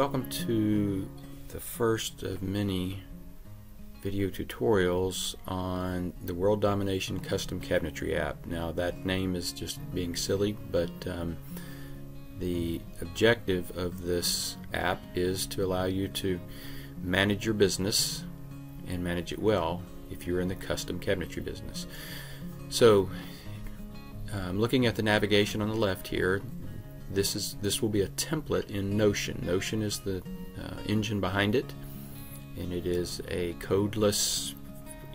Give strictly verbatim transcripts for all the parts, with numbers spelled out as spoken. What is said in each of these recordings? Welcome to the first of many video tutorials on the World Domination Custom Cabinetry App. Now that name is just being silly, but um, the objective of this app is to allow you to manage your business and manage it well if you're in the custom cabinetry business. So um, looking at the navigation on the left here, This is this will be a template in Notion. Notion is the uh, engine behind it, and it is a codeless,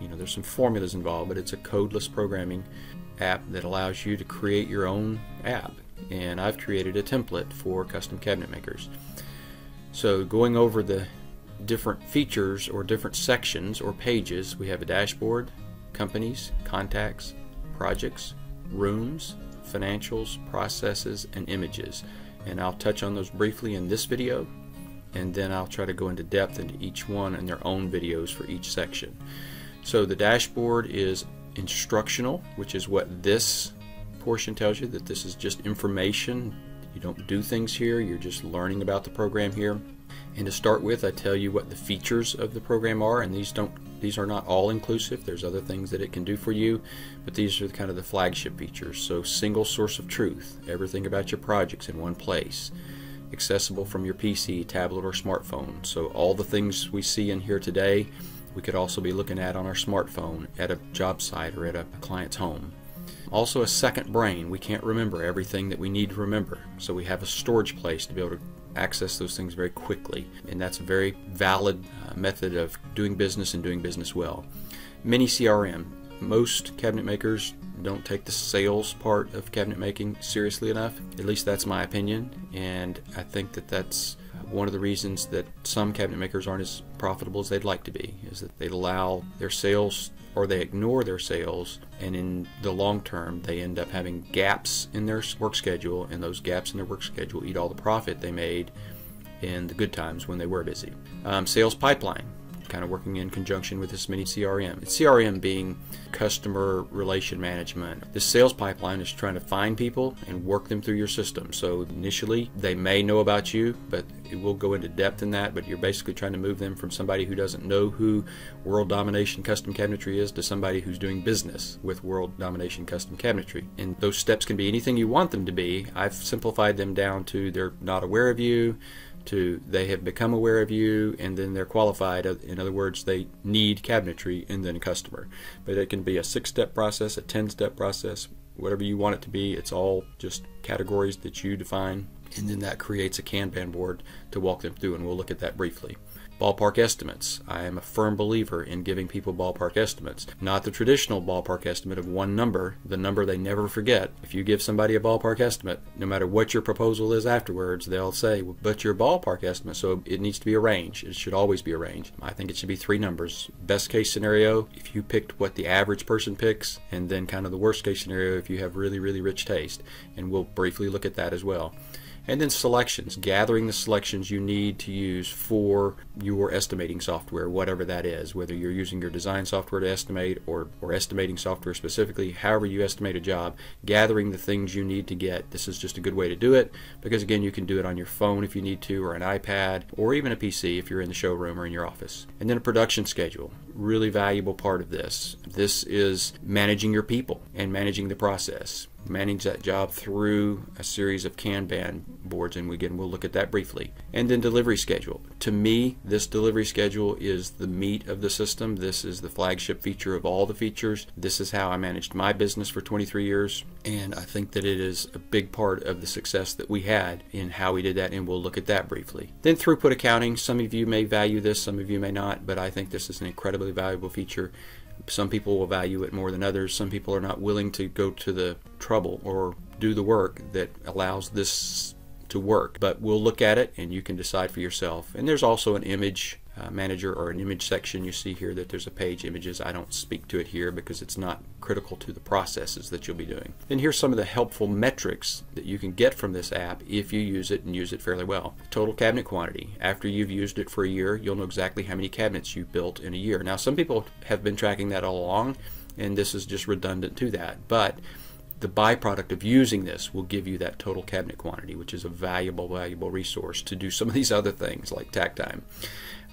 you know, there's some formulas involved, but it's a codeless programming app that allows you to create your own app. And I've created a template for custom cabinet makers. So going over the different features or different sections or pages, we have a dashboard, companies, contacts, projects, rooms, financials, processes, and images. And I'll touch on those briefly in this video, and then I'll try to go into depth into each one in their own videos for each section. So the dashboard is instructional, which is what this portion tells you, that this is just information. You don't do things here, you're just learning about the program here. And to start with, I tell you what the features of the program are, and these don't These are not all inclusive. There's other things that it can do for you, but these are kind of the flagship features. So single source of truth, everything about your projects in one place, accessible from your P C, tablet, or smartphone. So all the things we see in here today, we could also be looking at on our smartphone, at a job site, or at a client's home. Also a second brain. We can't remember everything that we need to remember, so we have a storage place to be able to access those things very quickly, and that's a very valid uh, method of doing business and doing business well. Mini C R M. Most cabinet makers don't take the sales part of cabinet making seriously enough, at least that's my opinion, and I think that that's one of the reasons that some cabinet makers aren't as profitable as they'd like to be, is that they allow their sales, or they ignore their sales, and in the long term they end up having gaps in their work schedule, and those gaps in their work schedule eat all the profit they made in the good times when they were busy. Um, sales pipeline, kind of working in conjunction with this mini C R M. It's C R M being customer relation management. The sales pipeline is trying to find people and work them through your system. So initially they may know about you, but it will go into depth in that, but you're basically trying to move them from somebody who doesn't know who World Domination Custom Cabinetry is to somebody who's doing business with World Domination Custom Cabinetry. And those steps can be anything you want them to be. I've simplified them down to they're not aware of you, to they have become aware of you, and then they're qualified. In other words, they need cabinetry and then a customer. But it can be a six-step process, a ten-step process, whatever you want it to be. It's all just categories that you define, and then that creates a Kanban board to walk them through, and we'll look at that briefly. Ballpark estimates. I am a firm believer in giving people ballpark estimates. Not the traditional ballpark estimate of one number, the number they never forget. If you give somebody a ballpark estimate, no matter what your proposal is afterwards, they'll say, well, but your ballpark estimate, so it needs to be a range. It should always be a range. I think it should be three numbers. Best case scenario, if you picked what the average person picks, and then kind of the worst case scenario if you have really, really rich taste. And we'll briefly look at that as well. And then selections, gathering the selections you need to use for your estimating software, whatever that is, whether you're using your design software to estimate or, or estimating software specifically, however you estimate a job, gathering the things you need to get. This is just a good way to do it, because again, you can do it on your phone if you need to, or an iPad, or even a P C if you're in the showroom or in your office. And then a production schedule, really valuable part of this. This is managing your people and managing the process. Manage that job through a series of Kanban boards, and again we'll look at that briefly. And then delivery schedule. To me, this delivery schedule is the meat of the system. This is the flagship feature of all the features. This is how I managed my business for twenty-three years, and I think that it is a big part of the success that we had in how we did that, and we'll look at that briefly. Then throughput accounting. Some of you may value this, some of you may not, but I think this is an incredibly valuable feature. Some people will value it more than others. Some people are not willing to go to the trouble or do the work that allows this to work. But we'll look at it, and you can decide for yourself. And there's also an image uh, manager or an image section. You see here that there's a page images. I don't speak to it here because it's not critical to the processes that you'll be doing. And here's some of the helpful metrics that you can get from this app if you use it and use it fairly well. Total cabinet quantity. After you've used it for a year, you'll know exactly how many cabinets you built in a year. Now, some people have been tracking that all along, and this is just redundant to that. But the byproduct of using this will give you that total cabinet quantity, which is a valuable, valuable resource to do some of these other things like tack time.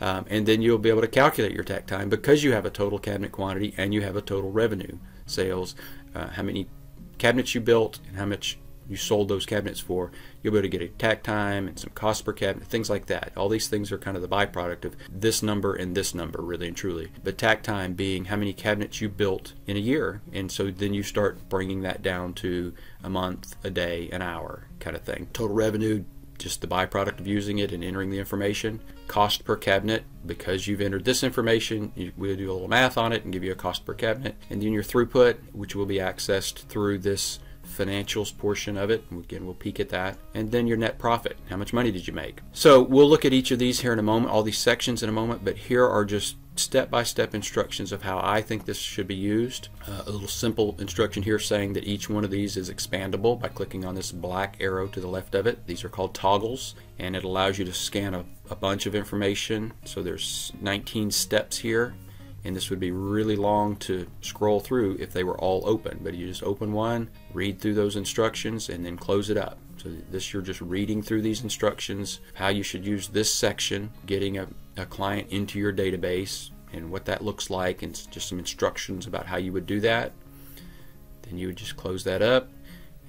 Um, and then you'll be able to calculate your tack time because you have a total cabinet quantity and you have a total revenue, sales, uh, how many cabinets you built and how much you sold those cabinets for. You'll be able to get a tack time and some cost per cabinet, things like that. All these things are kind of the byproduct of this number and this number, really and truly. But tack time being how many cabinets you built in a year. And so then you start bringing that down to a month, a day, an hour kind of thing. Total revenue, just the byproduct of using it and entering the information. Cost per cabinet, because you've entered this information, we'll do a little math on it and give you a cost per cabinet. And then your throughput, which will be accessed through this financials portion of it. Again, we'll peek at that. And then your net profit. How much money did you make? So we'll look at each of these here in a moment, all these sections in a moment, but here are just step-by-step instructions of how I think this should be used. Uh, a little simple instruction here saying that each one of these is expandable by clicking on this black arrow to the left of it. These are called toggles, and it allows you to scan a, a bunch of information. So there's nineteen steps here. And this would be really long to scroll through if they were all open, but you just open one, read through those instructions, and then close it up. So this, you're just reading through these instructions, how you should use this section, getting a, a client into your database and what that looks like, and just some instructions about how you would do that. Then you would just close that up,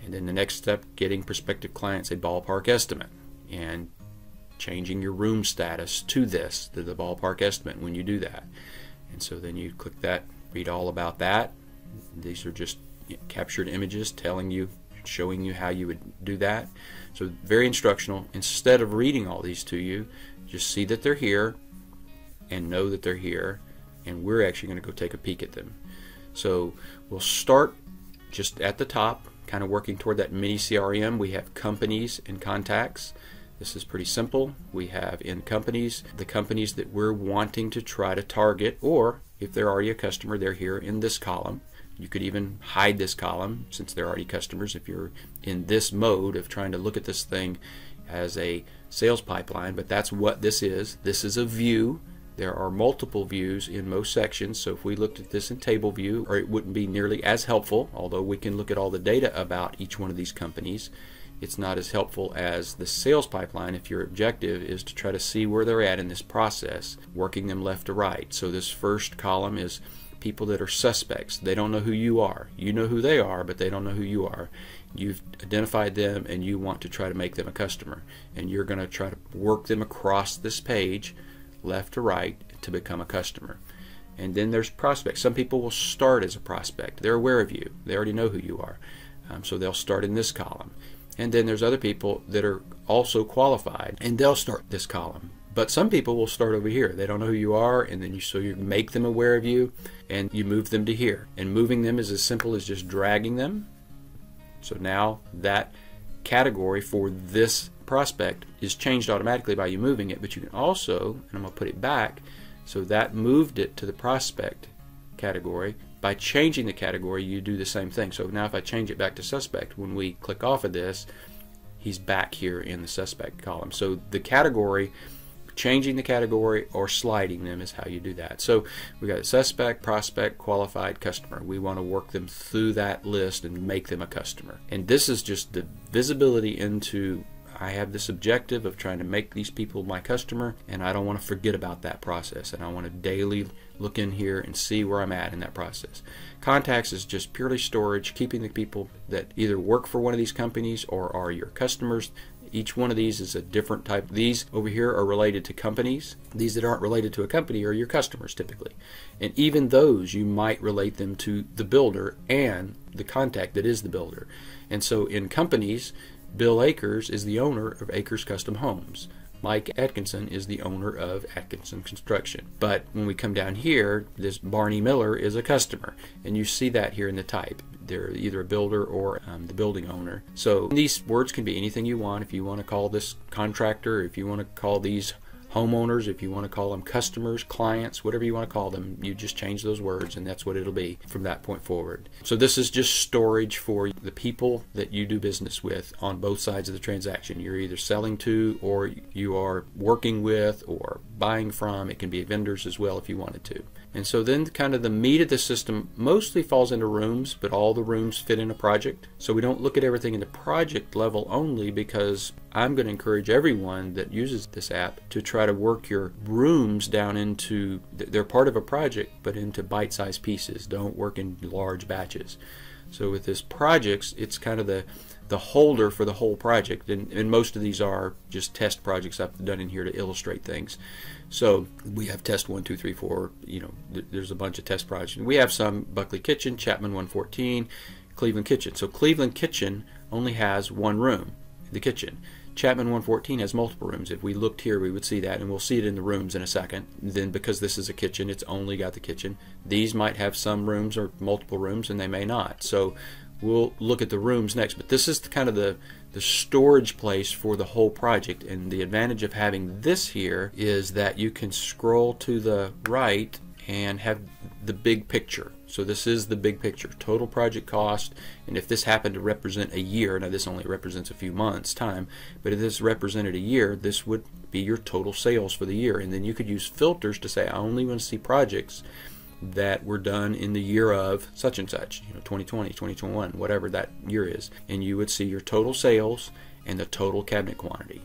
and then the next step, getting prospective clients a ballpark estimate and changing your room status to this, to the ballpark estimate when you do that. And so then you click that, read all about that. These are just captured images telling you, showing you how you would do that. So very instructional. Instead of reading all these to you, just see that they're here and know that they're here. And we're actually going to go take a peek at them. So we'll start just at the top, kind of working toward that mini C R M. We have companies and contacts. This is pretty simple. We have in companies, the companies that we're wanting to try to target, or if they're already a customer, they're here in this column. You could even hide this column since they're already customers if you're in this mode of trying to look at this thing as a sales pipeline, but that's what this is. This is a view. There are multiple views in most sections, so if we looked at this in table view, or it wouldn't be nearly as helpful, although we can look at all the data about each one of these companies. It's not as helpful as the sales pipeline if your objective is to try to see where they're at in this process, working them left to right. So this first column is people that are suspects. They don't know who you are. You know who they are, but they don't know who you are. You've identified them and you want to try to make them a customer. And you're going to try to work them across this page, left to right, to become a customer. And then there's prospects. Some people will start as a prospect. They're aware of you. They already know who you are. Um, so they'll start in this column. And then there's other people that are also qualified, and they'll start this column. But some people will start over here. They don't know who you are, and then you, so you make them aware of you, and you move them to here. And moving them is as simple as just dragging them. So now that category for this prospect is changed automatically by you moving it, but you can also, and I'm going to put it back, so that moved it to the prospect category. By changing the category, you do the same thing. So now if I change it back to suspect, when we click off of this, he's back here in the suspect column. So the category, changing the category or sliding them is how you do that. So we got suspect, prospect, qualified, customer. We want to work them through that list and make them a customer. And this is just the visibility into, I have this objective of trying to make these people my customer, and I don't want to forget about that process, and I want to daily look in here and see where I'm at in that process. Contacts is just purely storage, keeping the people that either work for one of these companies or are your customers. Each one of these is a different type. These over here are related to companies. These that aren't related to a company are your customers typically. And even those, you might relate them to the builder and the contact that is the builder. And so in companies, Bill Akers is the owner of Akers Custom Homes. Mike Atkinson is the owner of Atkinson Construction. But when we come down here, this Barney Miller is a customer, and you see that here in the type. They're either a builder or um, the building owner. So these words can be anything you want. If you want to call this contractor, if you want to call these homeowners, if you want to call them customers, clients, whatever you want to call them, you just change those words and that's what it'll be from that point forward. So this is just storage for the people that you do business with on both sides of the transaction. You're either selling to, or you are working with, or buying from. It can be vendors as well if you wanted to. And so then kind of the meat of the system mostly falls into rooms, but all the rooms fit in a project. So we don't look at everything in the project level only, because I'm going to encourage everyone that uses this app to try to work your rooms down into, they're part of a project, but into bite-sized pieces. Don't work in large batches. So with this projects, it's kind of the the holder for the whole project, and, and most of these are just test projects I've done in here to illustrate things. So we have test one, two, three, four, you know, th there's a bunch of test projects. And we have some Buckley Kitchen, Chapman one fourteen, Cleveland Kitchen. So Cleveland Kitchen only has one room, the kitchen. Chapman one fourteen has multiple rooms. If we looked here, we would see that, and we'll see it in the rooms in a second. Then because this is a kitchen, it's only got the kitchen. These might have some rooms or multiple rooms, and they may not. So we'll look at the rooms next, but this is the, kind of the, the storage place for the whole project. And the advantage of having this here is that you can scroll to the right and have the big picture. So this is the big picture, total project cost, and if this happened to represent a year, now this only represents a few months time, but if this represented a year, this would be your total sales for the year. And then you could use filters to say, I only want to see projects that were done in the year of such and such, you know, twenty twenty, twenty twenty-one, whatever that year is, and you would see your total sales and the total cabinet quantity.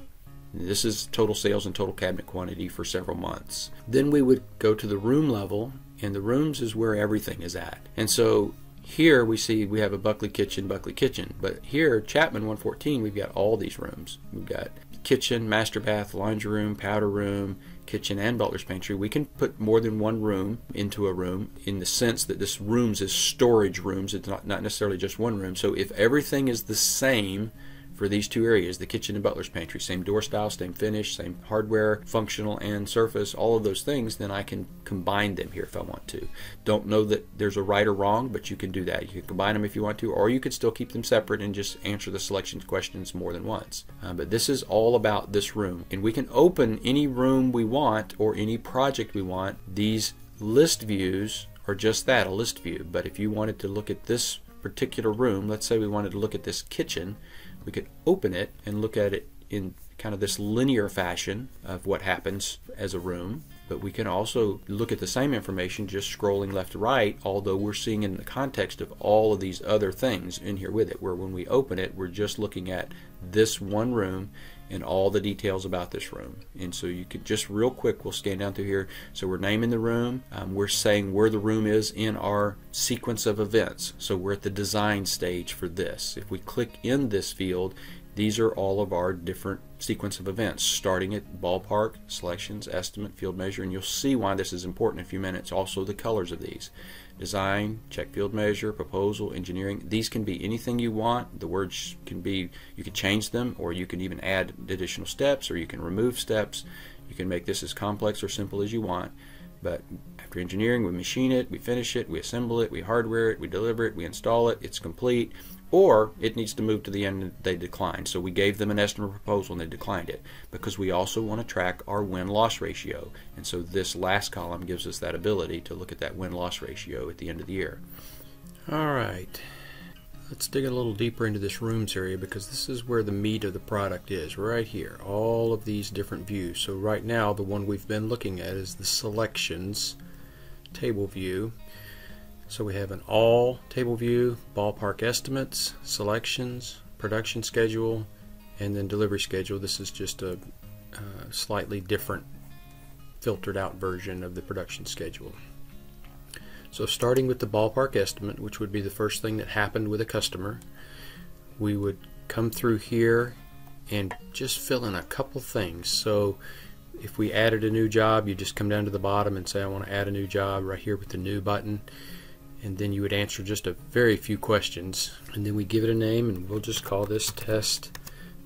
This is total sales and total cabinet quantity for several months. Then we would go to the room level, and the rooms is where everything is at. And so here we see we have a Buckley Kitchen, Buckley Kitchen, but here Chapman one fourteen, we've got all these rooms. We've got kitchen, master bath, laundry room, powder room, kitchen, and butler's pantry. We can put more than one room into a room, in the sense that this rooms is storage rooms. It's not, not necessarily just one room. So if everything is the same for these two areas, the kitchen and butler's pantry, same door style, same finish, same hardware, functional and surface, all of those things, then I can combine them here if I want to. Don't know that there's a right or wrong, but you can do that. You can combine them if you want to, or you could still keep them separate and just answer the selection questions more than once. Uh, but this is all about this room, and we can open any room we want or any project we want. These list views are just that, a list view. But if you wanted to look at this particular room, let's say we wanted to look at this kitchen, we could open it and look at it in kind of this linear fashion of what happens as a room, but we can also look at the same information just scrolling left to right, although we're seeing in the context of all of these other things in here with it, where when we open it, we're just looking at this one room and all the details about this room. And so you could just real quick, we'll scan down through here. So we're naming the room, um, we're saying where the room is in our sequence of events. So we're at the design stage for this. If we click in this field, these are all of our different sequence of events, starting at ballpark, selections, estimate, field measure, and you'll see why this is important in a few minutes. Also the colors of these. Design, check field measure, proposal, engineering. These can be anything you want. The words can be, you can change them, or you can even add additional steps, or you can remove steps. You can make this as complex or simple as you want. But after engineering, we machine it, we finish it, we assemble it, we hardware it, we deliver it, we install it, it's complete. Or it needs to move to the end and they decline. So we gave them an estimate proposal and they declined it, because we also want to track our win-loss ratio. And so this last column gives us that ability to look at that win-loss ratio at the end of the year. All right, let's dig a little deeper into this rooms area, because this is where the meat of the product is, right here. All of these different views. So right now, the one we've been looking at is the selections table view. So we have an all table view, ballpark estimates, selections, production schedule, and then delivery schedule. This is just a uh, slightly different filtered out version of the production schedule. So starting with the ballpark estimate, which would be the first thing that happened with a customer, we would come through here and just fill in a couple things. So if we added a new job, you just come down to the bottom and say, I want to add a new job, right here with the new button. And then you would answer just a very few questions, and then we give it a name, and we'll just call this test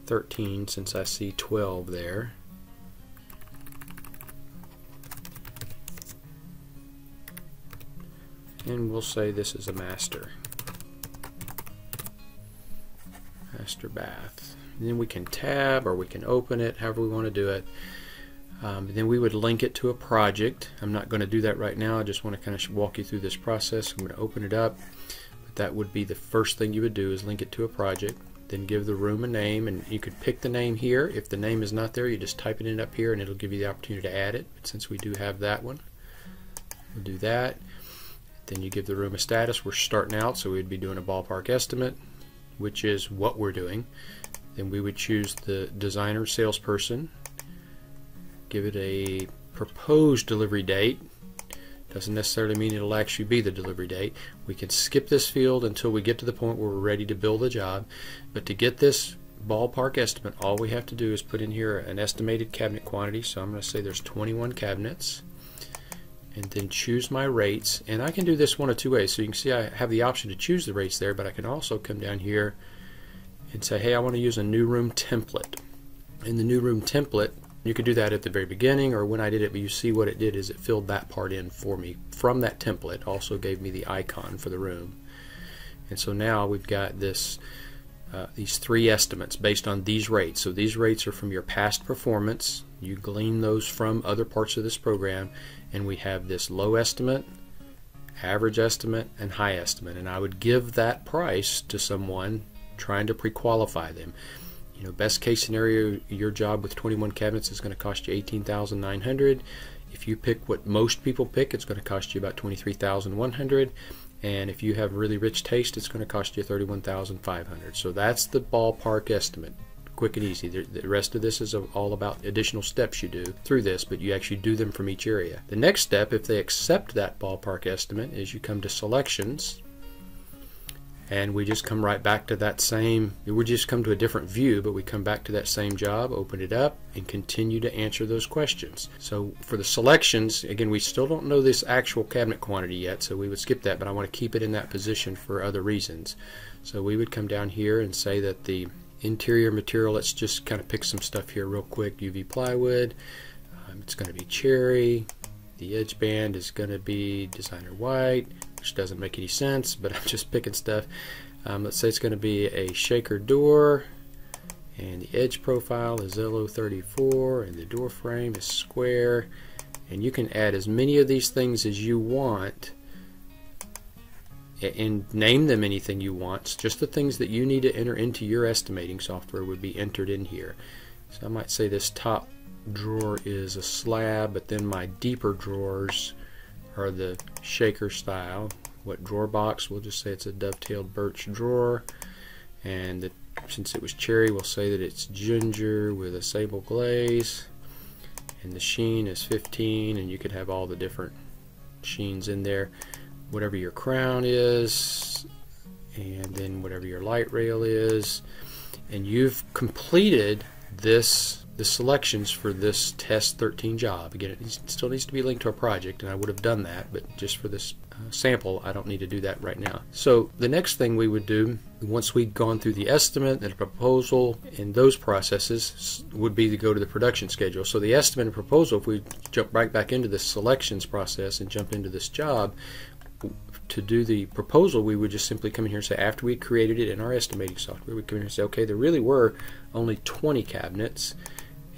thirteen, since I see twelve there. And we'll say this is a master master bath, and then we can tab or we can open it however we want to do it. Um, then we would link it to a project. I'm not going to do that right now. I just want to kind of walk you through this process. I'm going to open it up. But that would be the first thing you would do, is link it to a project. then give the room a name, and you could pick the name here. If the name is not there, you just type it in up here and it'll give you the opportunity to add it. But since we do have that one, we'll do that. Then you give the room a status. We're starting out, so we'd be doing a ballpark estimate, which is what we're doing. Then we would choose the designer salesperson, give it a proposed delivery date. Doesn't necessarily mean it'll actually be the delivery date. We can skip this field until we get to the point where we're ready to build the job. But to get this ballpark estimate, all we have to do is put in here an estimated cabinet quantity. So I'm going to say there's twenty-one cabinets, and then choose my rates. And I can do this one of two ways. So you can see I have the option to choose the rates there, but I can also come down here and say, hey, I want to use a new room template. In the new room template, you could do that at the very beginning, or when I did it, but you see what it did is it filled that part in for me from that template. Also gave me the icon for the room. And so now we've got this, uh, these three estimates based on these rates. So these rates are from your past performance. You glean those from other parts of this program, and we have this low estimate, average estimate, and high estimate. And I would give that price to someone trying to pre-qualify them. You know, best case scenario, your job with twenty-one cabinets is going to cost you eighteen thousand nine hundred dollars. If you pick what most people pick, it's going to cost you about twenty-three thousand one hundred dollars. And if you have really rich taste, it's going to cost you thirty-one thousand five hundred dollars. So that's the ballpark estimate. Quick and easy. The rest of this is all about additional steps you do through this, but you actually do them from each area. The next step, if they accept that ballpark estimate, is you come to selections. And we just come right back to that same, we just come to a different view, but we come back to that same job, open it up, and continue to answer those questions. So for the selections, again, we still don't know this actual cabinet quantity yet, so we would skip that, but I want to keep it in that position for other reasons. So we would come down here and say that the interior material, let's just kind of pick some stuff here real quick, U V plywood, um, it's going to be cherry, the edge band is going to be designer white, which doesn't make any sense, but I'm just picking stuff. Um, let's say it's going to be a shaker door, and the edge profile is L O thirty-four, and the door frame is square, and you can add as many of these things as you want and name them anything you want. Just the things that you need to enter into your estimating software would be entered in here. So I might say this top drawer is a slab, but then my deeper drawers are the shaker style. What drawer box? We'll just say it's a dovetailed birch drawer, and the, since it was cherry, we'll say that it's ginger with a sable glaze, and the sheen is fifteen, and you could have all the different sheens in there, whatever your crown is, and then whatever your light rail is. And you've completed this the selections for this test thirteen job. Again, it still needs to be linked to a project, and I would have done that, but just for this uh, sample, I don't need to do that right now. So the next thing we would do, once we'd gone through the estimate and the proposal and those processes, would be to go to the production schedule. So the estimate and proposal, if we jump right back into the selections process and jump into this job, to do the proposal, we would just simply come in here and say, after we created it in our estimating software, we come in here and say, okay, there really were only twenty cabinets,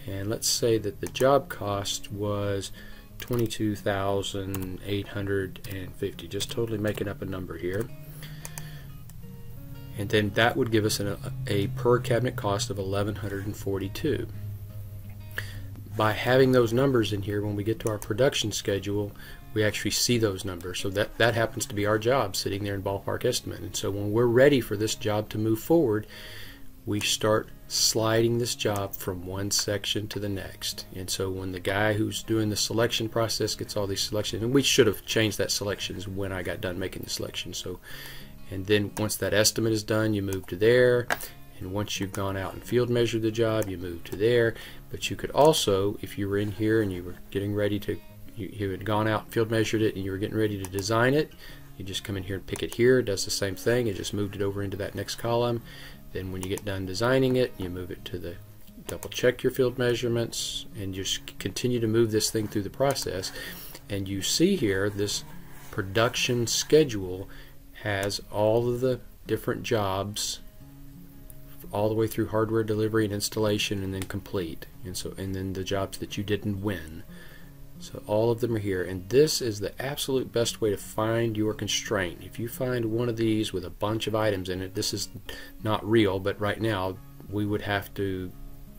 and let's say that the job cost was twenty-two thousand eight hundred fifty, just totally making up a number here. And then that would give us an, a per cabinet cost of eleven forty-two. By having those numbers in here, when we get to our production schedule, we actually see those numbers. So that, that happens to be our job, sitting there in ballpark estimate. And so when we're ready for this job to move forward, we start sliding this job from one section to the next. And so when the guy who's doing the selection process gets all these selections, and we should have changed that selections when I got done making the selection. So, and then once that estimate is done, you move to there. And once you've gone out and field measured the job, you move to there. But you could also, if you were in here and you were getting ready to, you, you had gone out and field measured it and you were getting ready to design it, you just come in here and pick it here. It does the same thing. It just moved it over into that next column. Then when you get done designing it, you move it to the, double check your field measurements, and just continue to move this thing through the process. And you see here, this production schedule has all of the different jobs all the way through hardware delivery and installation, and then complete. And so, and then the jobs that you didn't win. So all of them are here, and this is the absolute best way to find your constraint. If you find one of these with a bunch of items in it, this is not real, but right now we would have to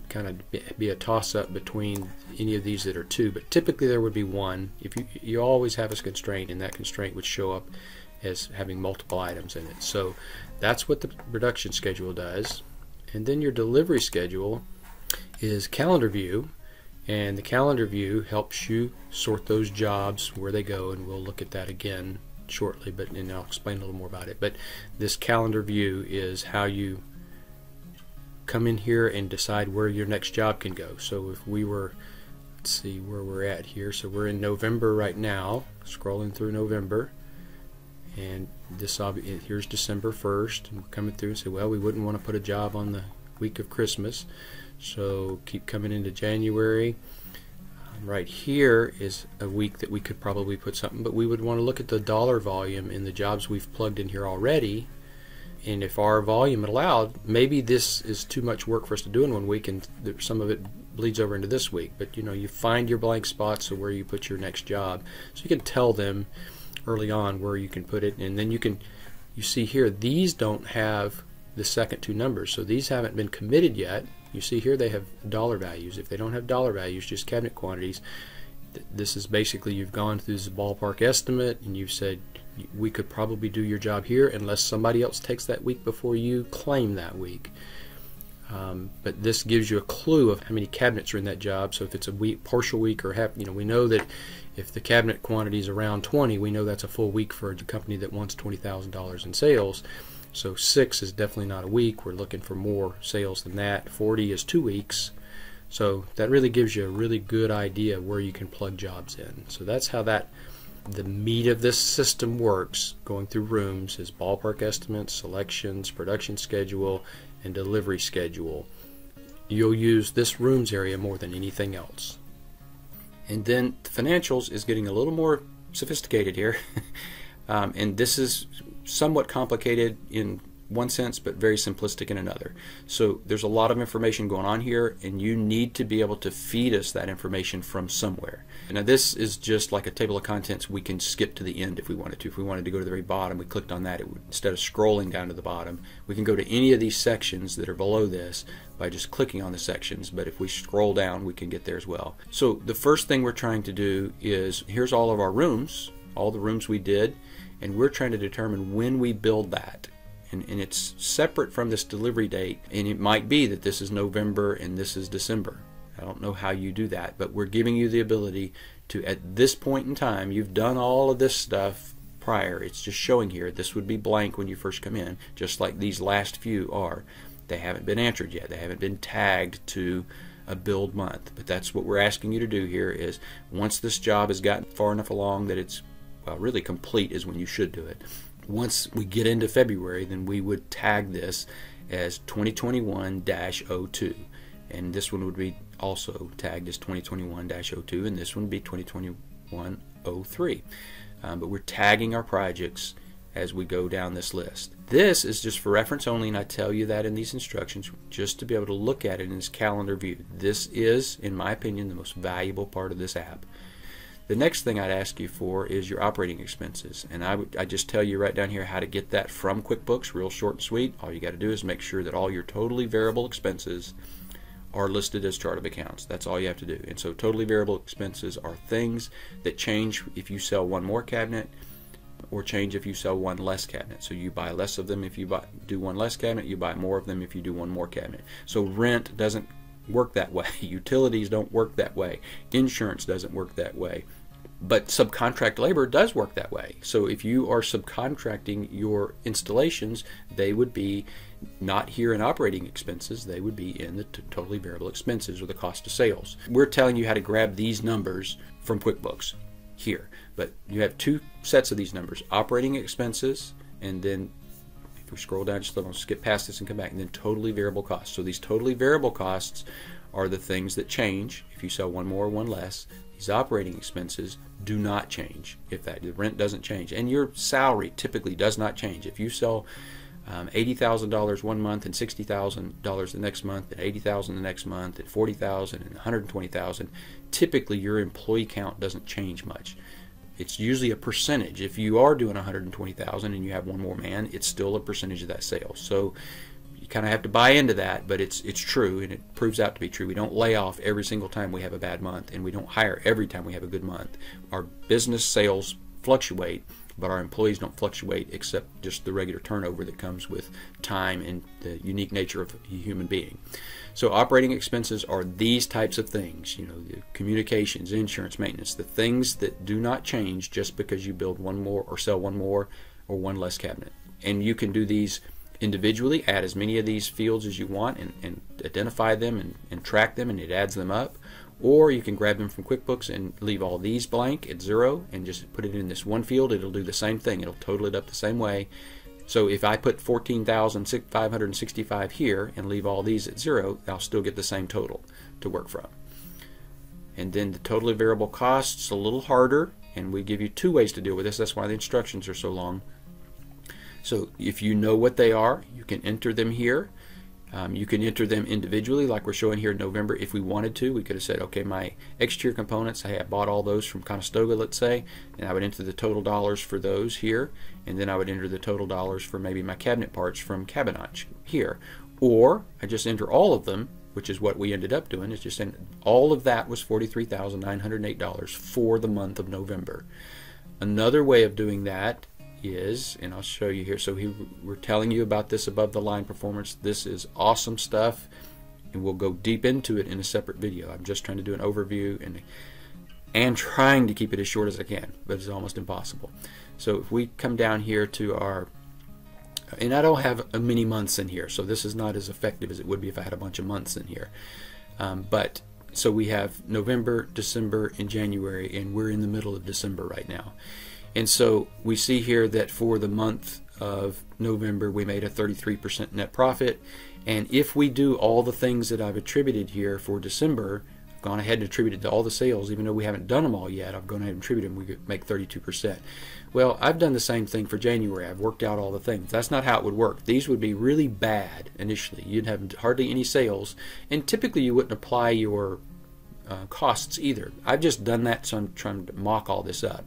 kind of be a toss-up between any of these that are two, but typically there would be one. If you, you always have a constraint, and that constraint would show up as having multiple items in it. So that's what the production schedule does. And then your delivery schedule is calendar view, and the calendar view helps you sort those jobs where they go, and we'll look at that again shortly, but and I'll explain a little more about it. But this calendar view is how you come in here and decide where your next job can go. So if we were, let's see where we're at here, so we're in November right now, scrolling through November, and this here's December first, and we're coming through and say, well, we wouldn't want to put a job on the week of Christmas, so keep coming into January. Um, right here is a week that we could probably put something, but we would want to look at the dollar volume in the jobs we've plugged in here already, and if our volume allowed, maybe this is too much work for us to do in one week, and some of it bleeds over into this week. But you know, you find your blank spots of where you put your next job, so you can tell them early on where you can put it. And then you can, you see here, these don't have the second two numbers, so these haven't been committed yet. You see here they have dollar values. If they don't have dollar values, just cabinet quantities, this is basically, you've gone through this ballpark estimate and you've said, we could probably do your job here unless somebody else takes that week before you claim that week. Um, but this gives you a clue of how many cabinets are in that job. So if it's a week, partial week, or half, you know, we know that if the cabinet quantity is around twenty, we know that's a full week for a company that wants twenty thousand dollars in sales. So six is definitely not a week. We're looking for more sales than that. forty is two weeks. So that really gives you a really good idea where you can plug jobs in. So that's how that the meat of this system works, going through rooms, is ballpark estimates, selections, production schedule, and delivery schedule. You'll use this rooms area more than anything else. And then the financials is getting a little more sophisticated here. um, and this is somewhat complicated in one sense, but very simplistic in another. So there's a lot of information going on here, and you need to be able to feed us that information from somewhere. Now this is just like a table of contents. We can skip to the end if we wanted to. If we wanted to go to the very bottom, we clicked on that. It would, instead of scrolling down to the bottom, we can go to any of these sections that are below this by just clicking on the sections. But if we scroll down, we can get there as well. So the first thing we're trying to do is, here's all of our rooms, all the rooms we did, and we're trying to determine when we build that. And, and it's separate from this delivery date, and it might be that this is November and this is December. I don't know how you do that, but we're giving you the ability to, at this point in time, you've done all of this stuff prior. It's just showing here, this would be blank when you first come in, just like these last few are. They haven't been entered yet. They haven't been tagged to a build month. But that's what we're asking you to do here is, once this job has gotten far enough along that it's well, really complete is when you should do it. Once we get into February, then we would tag this as twenty twenty-one dash oh two, and this one would be also tagged as twenty twenty-one dash oh two, and this one would be twenty twenty-one oh three. Um, but we're tagging our projects as we go down this list. This is just for reference only, and I tell you that in these instructions just to be able to look at it in this calendar view. This is, in my opinion, the most valuable part of this app. The next thing I'd ask you for is your operating expenses, and I would I just tell you right down here how to get that from QuickBooks, real short and sweet. All you got to do is make sure that all your totally variable expenses are listed as chart of accounts. That's all you have to do. And so totally variable expenses are things that change if you sell one more cabinet, or change if you sell one less cabinet. So you buy less of them if you buy, do one less cabinet, you buy more of them if you do one more cabinet. So rent doesn't work that way. Utilities don't work that way. Insurance doesn't work that way. But subcontract labor does work that way. So if you are subcontracting your installations, they would be not here in operating expenses. They would be in the totally variable expenses, or the cost of sales. We're telling you how to grab these numbers from QuickBooks here. But you have two sets of these numbers, operating expenses, and then if we scroll down, just let them skip past this and come back, and then totally variable costs. So these totally variable costs are the things that change if you sell one more or one less. These operating expenses do not change. If that, the rent doesn't change, and your salary typically does not change. If you sell um, eighty thousand dollars one month and sixty thousand dollars the next month and eighty thousand dollars the next month and forty thousand dollars and one hundred twenty thousand dollars, typically your employee count doesn't change much. It's usually a percentage. If you are doing one hundred twenty thousand dollars and you have one more man, it's still a percentage of that sale. So you kind of have to buy into that, but it's it's true, and it proves out to be true. We don't lay off every single time we have a bad month, and we don't hire every time we have a good month. Our business sales fluctuate, but our employees don't fluctuate except just the regular turnover that comes with time and the unique nature of a human being. So operating expenses are these types of things, you know, the communications, insurance, maintenance, the things that do not change just because you build one more or sell one more or one less cabinet. And you can do these individually, add as many of these fields as you want and, and identify them and, and track them, and it adds them up. Or you can grab them from QuickBooks and leave all these blank at zero and just put it in this one field. It'll do the same thing. It'll total it up the same way. So if I put fourteen thousand five hundred sixty-five here and leave all these at zero, I'll still get the same total to work from. And then the totally variable costs, a little harder, and we give you two ways to deal with this. That's why the instructions are so long. So if you know what they are, you can enter them here. Um, you can enter them individually, like we're showing here in November. If we wanted to, we could have said, okay, my exterior components, hey, I bought all those from Conestoga, let's say, and I would enter the total dollars for those here, and then I would enter the total dollars for maybe my cabinet parts from Cabinotch here. Or I just enter all of them, which is what we ended up doing. It's just in, all of that was forty-three thousand nine hundred eight dollars for the month of November. Another way of doing that is, and I'll show you here, so he, we're telling you about this above the line performance. This is awesome stuff, and we'll go deep into it in a separate video. I'm just trying to do an overview and and trying to keep it as short as I can, but it's almost impossible. So if we come down here to our, and I don't have many months in here, so this is not as effective as it would be if I had a bunch of months in here, um, but so we have November, December, and January, and we're in the middle of December right now. And so we see here that for the month of November, we made a thirty-three percent net profit. And if we do all the things that I've attributed here for December, I've gone ahead and attributed to all the sales, even though we haven't done them all yet, I've gone ahead and attributed them, we make thirty-two percent. Well, I've done the same thing for January. I've worked out all the things. That's not how it would work. These would be really bad initially. You'd have hardly any sales, and typically you wouldn't apply your uh, costs either. I've just done that, so I'm trying to mock all this up.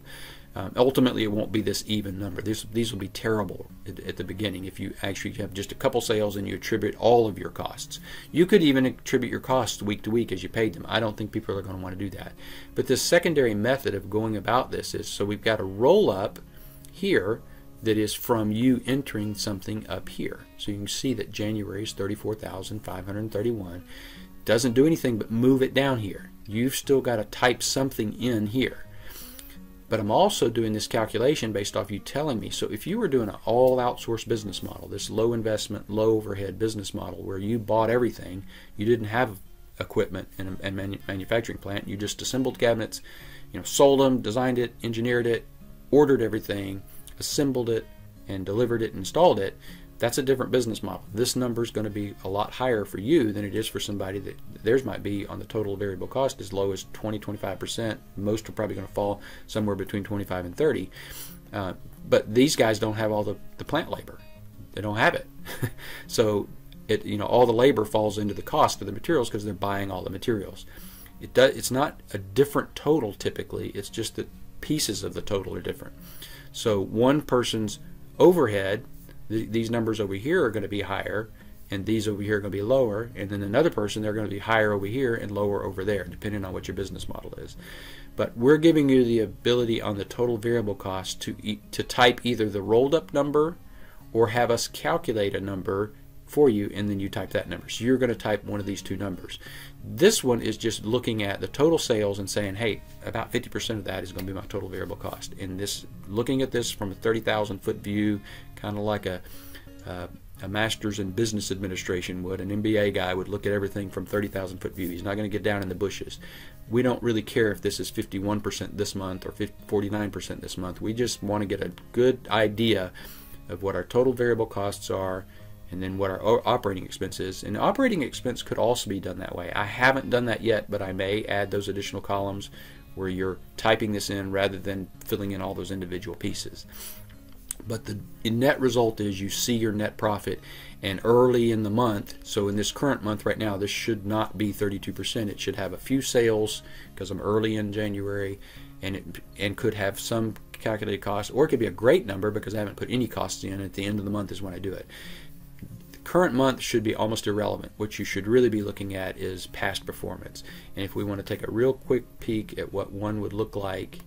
Um, ultimately, it won't be this even number. This, these will be terrible at, at the beginning if you actually have just a couple sales and you attribute all of your costs. You could even attribute your costs week to week as you paid them. I don't think people are going to want to do that. But this secondary method of going about this is, so we've got a roll up here that is from you entering something up here. So you can see that January is thirty-four thousand five hundred thirty-one. Doesn't do anything but move it down here. You've still got to type something in here. But I'm also doing this calculation based off you telling me. So if you were doing an all outsourced business model, this low investment, low overhead business model where you bought everything, you didn't have equipment and a manufacturing plant, you just assembled cabinets, you know, sold them, designed it, engineered it, ordered everything, assembled it, and delivered it, installed it, that's a different business model. This number is going to be a lot higher for you than it is for somebody that theirs might be on the total variable cost as low as twenty, twenty-five percent. Most are probably going to fall somewhere between twenty-five and thirty. Uh, but these guys don't have all the, the plant labor. They don't have it. So it, you know, all the labor falls into the cost of the materials because they're buying all the materials. It does, it's not a different total typically. It's just that pieces of the total are different. So one person's overhead, these numbers over here are going to be higher, and these over here are going to be lower, and then another person, they're going to be higher over here and lower over there, depending on what your business model is. But we're giving you the ability on the total variable cost to e to type either the rolled up number or have us calculate a number for you, and then you type that number. So you're going to type one of these two numbers. This one is just looking at the total sales and saying, hey, about fifty percent of that is going to be my total variable cost. And this, looking at this from a thirty thousand foot view, kind of like a, uh, a master's in business administration would, an M B A guy would look at everything from thirty thousand foot view. He's not going to get down in the bushes. We don't really care if this is fifty-one percent this month or forty-nine percent this month. We just want to get a good idea of what our total variable costs are, and then what our operating expense is. And operating expense could also be done that way. I haven't done that yet, but I may add those additional columns where you're typing this in rather than filling in all those individual pieces. But the net result is you see your net profit, and early in the month, so in this current month right now, this should not be thirty-two percent. It should have a few sales because I'm early in January, and it and could have some calculated cost, or it could be a great number because I haven't put any costs in. At the end of the month is when I do it. The current month should be almost irrelevant. What you should really be looking at is past performance. And if we want to take a real quick peek at what one would look like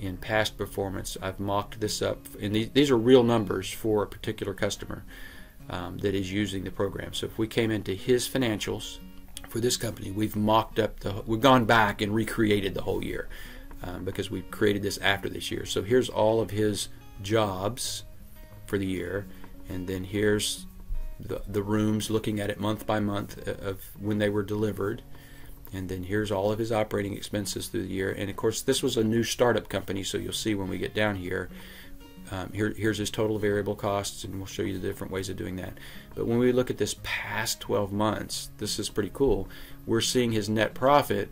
in past performance, I've mocked this up, and these, these are real numbers for a particular customer um, that is using the program. So if we came into his financials for this company, we've mocked up the, we've gone back and recreated the whole year um, because we've created this after this year. So here's all of his jobs for the year, and then here's the, the rooms, looking at it month by month of when they were delivered. And then here's all of his operating expenses through the year. And of course, this was a new startup company, so you'll see when we get down here, um, here here's his total variable costs, and we'll show you the different ways of doing that. But when we look at this past twelve months, this is pretty cool. We're seeing his net profit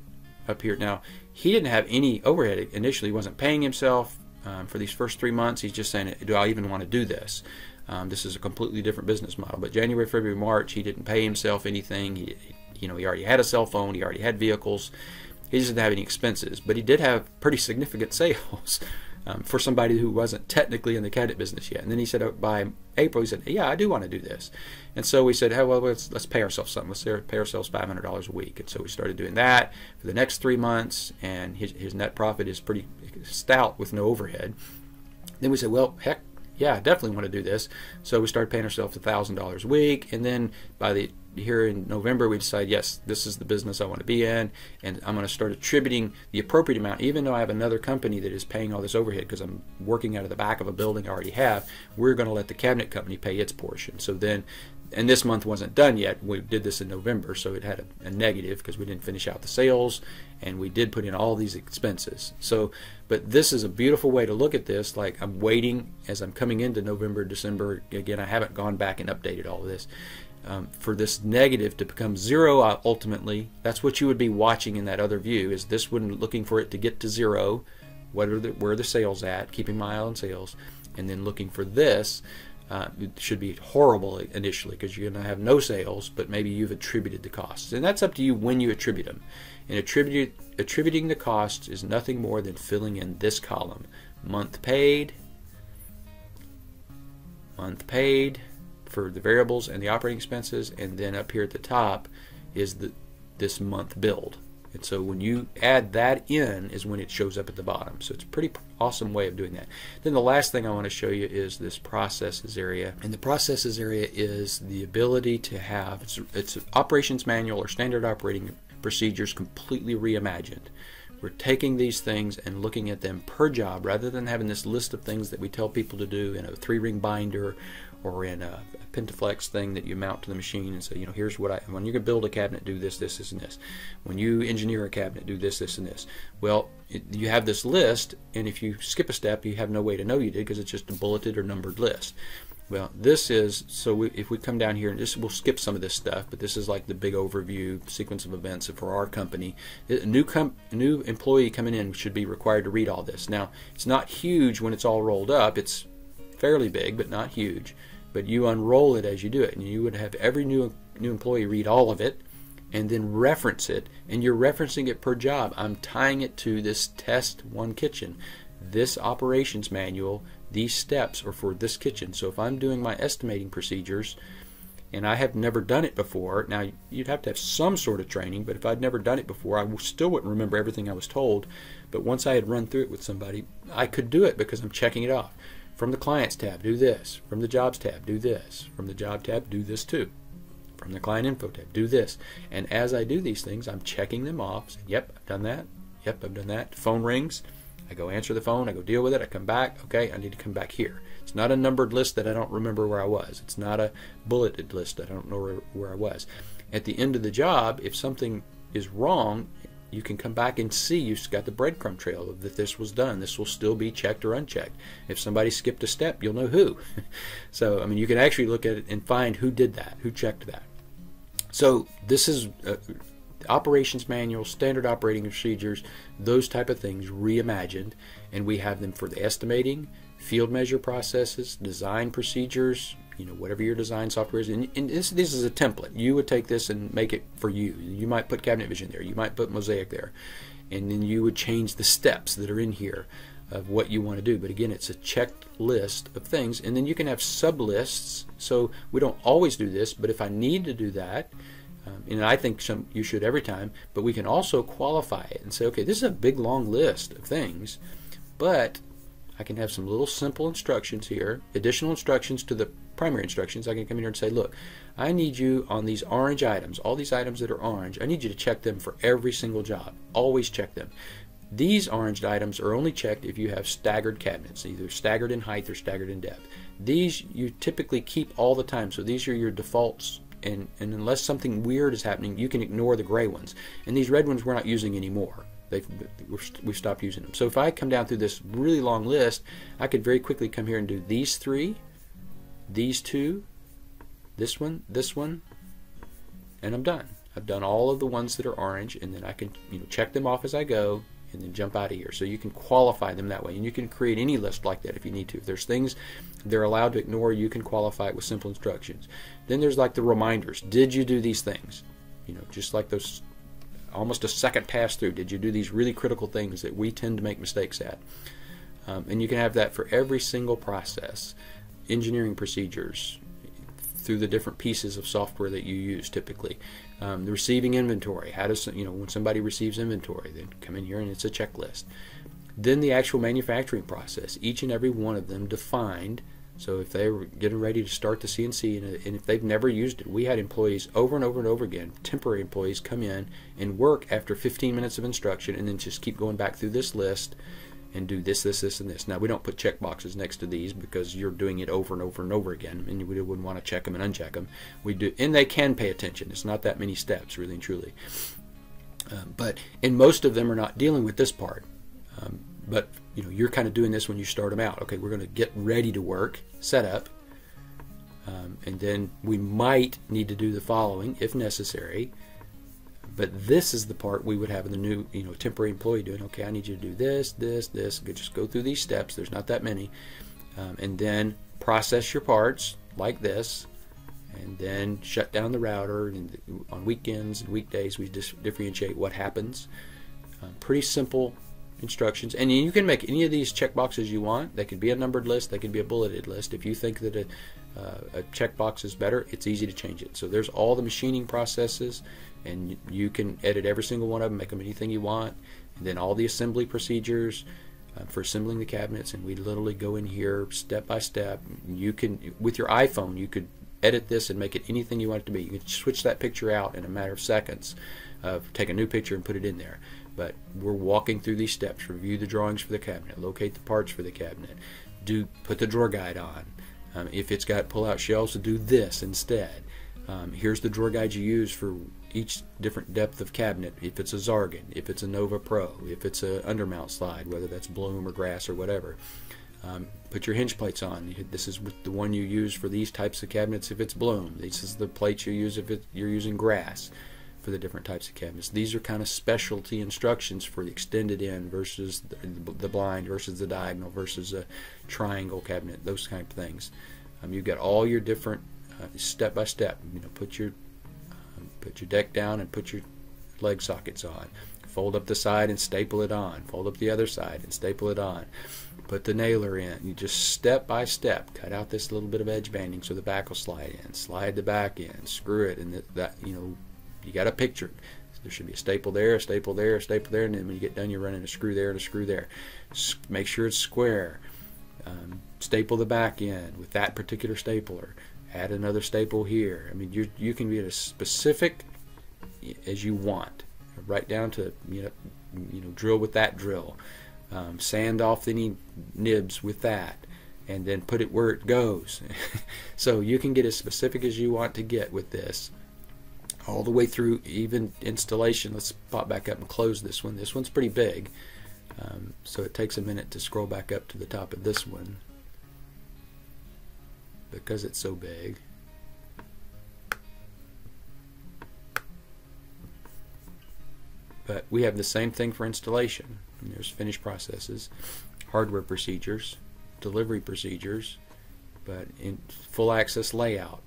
up here. Now, he didn't have any overhead initially. He wasn't paying himself um, for these first three months. He's just saying, do I even want to do this? Um, this is a completely different business model. But January, February, March, he didn't pay himself anything. He, you know, he already had a cell phone, he already had vehicles, he just didn't have any expenses, but he did have pretty significant sales um, for somebody who wasn't technically in the cabinet business yet. And then he said, uh, by April, he said, yeah, I do want to do this. And so we said, hey, well, let's, let's pay ourselves something. Let's pay ourselves five hundred dollars a week. And so we started doing that for the next three months, and his, his net profit is pretty stout with no overhead. Then we said, well, heck, yeah, I definitely want to do this. So we started paying ourselves one thousand dollars a week, and then by the here in November, we decide, yes, this is the business I want to be in, and I'm going to start attributing the appropriate amount, even though I have another company that is paying all this overhead because I'm working out of the back of a building I already have. We're going to let the cabinet company pay its portion. So then, and this month wasn't done yet. We did this in November, so it had a, a negative because we didn't finish out the sales, and we did put in all these expenses. So, but this is a beautiful way to look at this. Like, I'm waiting as I'm coming into November, December. Again, I haven't gone back and updated all of this. Um, for this negative to become zero ultimately, that's what you would be watching in that other view, is this one, looking for it to get to zero. What are the, where are the sales at, keeping my eye on sales, and then looking for this. Uh, it should be horrible initially because you're going to have no sales, but maybe you've attributed the costs. And that's up to you when you attribute them. And attribute, attributing the costs is nothing more than filling in this column. Month paid, month paid, for the variables and the operating expenses, and then up here at the top is the this month billed. And so when you add that in is when it shows up at the bottom. So it's a pretty awesome way of doing that. Then the last thing I want to show you is this processes area. And the processes area is the ability to have, it's, it's an operations manual or standard operating procedures completely reimagined. We're taking these things and looking at them per job rather than having this list of things that we tell people to do in a three-ring binder or in a Pentaflex thing that you mount to the machine and say, you know, here's what I, when you're going to build a cabinet, do this, this, this, and this. When you engineer a cabinet, do this, this, and this. Well, it, you have this list, and if you skip a step, you have no way to know you did because it's just a bulleted or numbered list. Well, this is, so we, if we come down here, and this, we'll skip some of this stuff, but this is like the big overview sequence of events for our company. A new, com, new employee coming in should be required to read all this. Now, it's not huge when it's all rolled up. It's fairly big, but not huge. But you unroll it as you do it, and you would have every new new employee read all of it and then reference it, and you're referencing it per job. I'm tying it to this test one kitchen. This operations manual, these steps are for this kitchen. So if I'm doing my estimating procedures and I have never done it before, now you'd have to have some sort of training, but if I'd never done it before, I still wouldn't remember everything I was told. But once I had run through it with somebody, I could do it because I'm checking it off. From the clients tab, do this. From the jobs tab, do this. From the job tab, do this too. From the client info tab, do this. And as I do these things, I'm checking them off. So, yep, I've done that. Yep, I've done that. Phone rings. I go answer the phone. I go deal with it. I come back. Okay, I need to come back here. It's not a numbered list that I don't remember where I was. It's not a bulleted list that I don't know where, where I was. At the end of the job, if something is wrong, you can come back and see you've got the breadcrumb trail that this was done. This will still be checked or unchecked. If somebody skipped a step, you'll know who. So, I mean, you can actually look at it and find who did that, who checked that. So this is uh, operations manuals, standard operating procedures, those type of things reimagined, and we have them for the estimating, field measure processes, design procedures, you know, whatever your design software is. And, and this, this is a template. You would take this and make it for you. You might put Cabinet Vision there. You might put Mosaic there. And then you would change the steps that are in here of what you want to do. But again, it's a checked list of things. And then you can have sub-lists. So we don't always do this, but if I need to do that, um, and I think some you should every time, but we can also qualify it and say, okay, this is a big, long list of things, but I can have some little simple instructions here, additional instructions to the primary instructions. I can come in here and say, look, I need you on these orange items, all these items that are orange, I need you to check them for every single job. Always check them. These orange items are only checked if you have staggered cabinets, either staggered in height or staggered in depth. These you typically keep all the time, so these are your defaults, and, and unless something weird is happening, you can ignore the gray ones. And these red ones we're not using anymore. They've, we've stopped using them. So if I come down through this really long list, I could very quickly come here and do these three, these two, this one, this one, and I'm done. I've done all of the ones that are orange, and then I can, you know, check them off as I go, and then jump out of here. So you can qualify them that way, and you can create any list like that if you need to. If there's things they're allowed to ignore, you can qualify it with simple instructions. Then there's like the reminders. Did you do these things? You know, just like those, almost a second pass through. Did you do these really critical things that we tend to make mistakes at? Um, and you can have that for every single process. Engineering procedures through the different pieces of software that you use typically. Um, the receiving inventory. How does, you know, when somebody receives inventory, they come in here and it's a checklist. Then the actual manufacturing process. Each and every one of them defined. So if they're getting ready to start the C N C, and, and if they've never used it, we had employees over and over and over again, temporary employees, come in and work after fifteen minutes of instruction and then just keep going back through this list and do this, this, this, and this. Now, we don't put check boxes next to these because you're doing it over and over and over again, and we wouldn't want to check them and uncheck them. We do, and they can pay attention. It's not that many steps, really and truly. Um, but and most of them are not dealing with this part. Um, but you know, you're kind of doing this when you start them out. Okay, we're going to get ready to work, set up, um, and then we might need to do the following if necessary. But this is the part we would have the new, you know, temporary employee doing. Okay, I need you to do this, this, this. Just go through these steps. There's not that many, um, and then process your parts like this, and then shut down the router. And on weekends and weekdays, we just differentiate what happens. Um, pretty simple instructions, and you can make any of these checkboxes you want. They could be a numbered list. They could be a bulleted list. If you think that a, uh, a checkbox is better, it's easy to change it. So there's all the machining processes. And you can edit every single one of them, make them anything you want. And then all the assembly procedures uh, for assembling the cabinets. And we literally go in here step by step. You can, with your iPhone, you could edit this and make it anything you want it to be. You can switch that picture out in a matter of seconds. Uh, take a new picture and put it in there. But we're walking through these steps. Review the drawings for the cabinet. Locate the parts for the cabinet. Do put the drawer guide on. Um, if it's got pull-out shelves, to do this instead. Um, here's the drawer guide you use for each different depth of cabinet. If it's a Zargon, if it's a Nova Pro, if it's a undermount slide, whether that's Bloom or Grass or whatever. Um, put your hinge plates on. This is the one you use for these types of cabinets if it's Bloom. This is the plates you use if it, you're using Grass for the different types of cabinets. These are kind of specialty instructions for the extended end versus the, the blind versus the diagonal versus a triangle cabinet, those kind of things. Um, you've got all your different uh, step by step. You know, put your Put your deck down and put your leg sockets on. Fold up the side and staple it on. Fold up the other side and staple it on. Put the nailer in. You just step by step cut out this little bit of edge banding so the back will slide in. Slide the back in. Screw it, and that, that you know, you got a picture. There should be a staple there, a staple there, a staple there, and then when you get done, you're running a screw there and a screw there. Make sure it's square. Um, staple the back end with that particular stapler. Add another staple here. I mean, you you can be as specific as you want, right down to you know you know drill with that drill, um, sand off any nibs with that, and then put it where it goes. So you can get as specific as you want to get with this, all the way through even installation. Let's pop back up and close this one. This one's pretty big, um, so it takes a minute to scroll back up to the top of this one, because it's so big. But we have the same thing for installation. And there's finish processes, hardware procedures, delivery procedures, but in full access layout,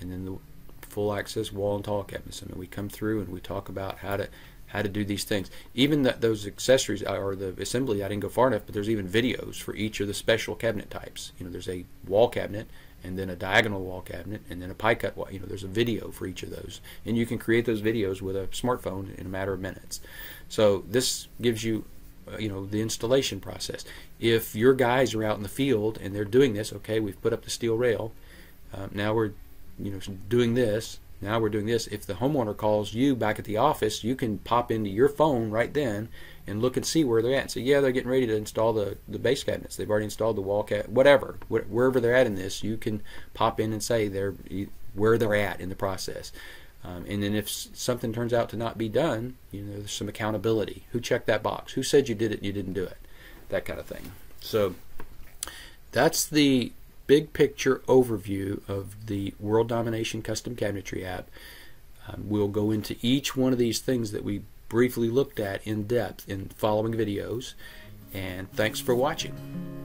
and then the full access wall and tall cabinets. I mean, we come through and we talk about how to how to do these things. Even the, those accessories or the assembly, I didn't go far enough, but there's even videos for each of the special cabinet types. You know, there's a wall cabinet, and then a diagonal wall cabinet, and then a pie cut wall. You know, there's a video for each of those, and you can create those videos with a smartphone in a matter of minutes. So this gives you, uh, you know, the installation process. If your guys are out in the field and they're doing this, okay, we've put up the steel rail. Uh, now we're, you know, doing this. Now we're doing this. If the homeowner calls you back at the office, you can pop into your phone right then and look and see where they're at and say, yeah, they're getting ready to install the, the base cabinets. They've already installed the wall cabinet, whatever. Wh wherever they're at in this, you can pop in and say they're, where they're at in the process. Um, and then if something turns out to not be done, you know, there's some accountability. Who checked that box? Who said you did it, you didn't do it? That kind of thing. So that's the big picture overview of the World Domination Custom Cabinetry app. Um, we'll go into each one of these things that we briefly looked at in depth in following videos, and thanks for watching.